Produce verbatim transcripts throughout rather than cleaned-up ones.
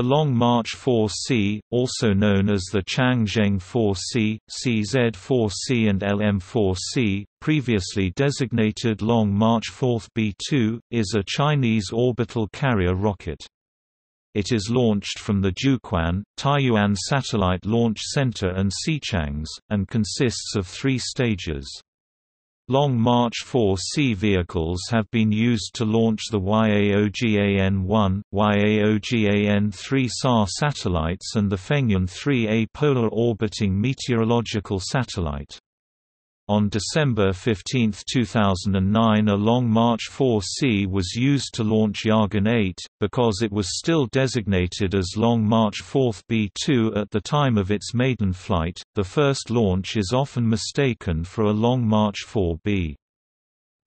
The Long March four C, also known as the Changzheng four C, C Z four C and L M four C, previously designated Long March four B dash two, is a Chinese orbital carrier rocket. It is launched from the Jiuquan, Taiyuan Satellite Launch Center and Xichangs, and consists of three stages. Long March four C vehicles have been used to launch the Y A O G A N one, Y A O G A N three S A R satellites and the Fengyun three A polar orbiting meteorological satellite. On December fifteenth two thousand nine, a Long March four C was used to launch Yaogan eight, because it was still designated as Long March four B dash two at the time of its maiden flight. The first launch is often mistaken for a Long March four B.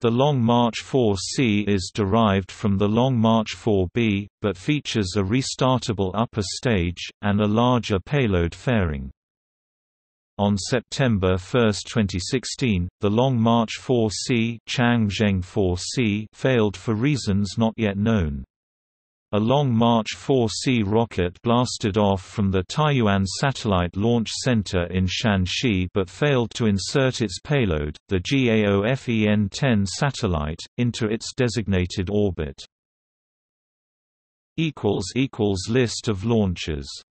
The Long March four C is derived from the Long March four B, but features a restartable upper stage, and a larger payload fairing. On September first twenty sixteen, the Long March four C, Changzheng four C failed for reasons not yet known. A Long March four C rocket blasted off from the Taiyuan Satellite Launch Center in Shanxi but failed to insert its payload, the GAOFEN ten satellite, into its designated orbit. List of launches.